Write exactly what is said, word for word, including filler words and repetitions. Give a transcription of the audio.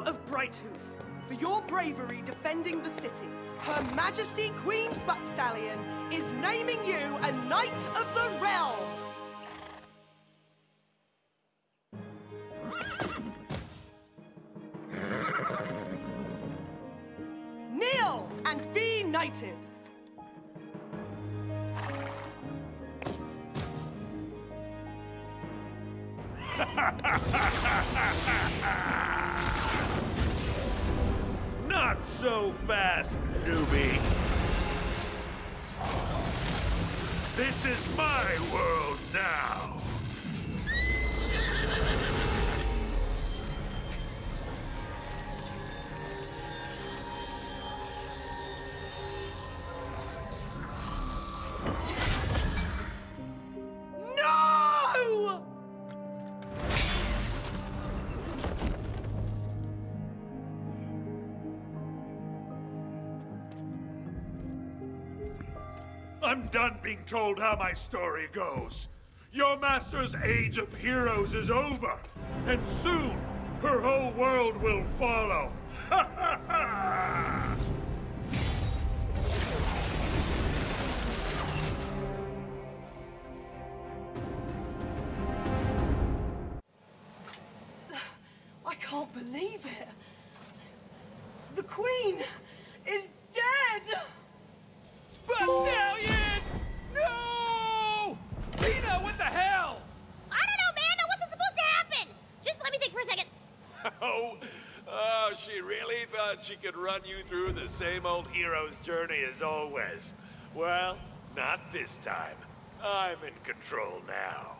you of Brighthoof for your bravery defending the city. Her Majesty Queen Butt Stallion is naming you a Knight of the Realm. Kneel and be knighted. Not so fast, newbie. This is my world now. I'm done being told how my story goes. Your master's age of heroes is over, and soon her whole world will follow. Ha ha ha! I can't believe it. The Queen is dead! Butt Stallion! No! Tina, what the hell? I don't know, man. That wasn't supposed to happen. Just let me think for a second. Oh, oh, she really thought she could run you through the same old hero's journey as always. Well, not this time. I'm in control now.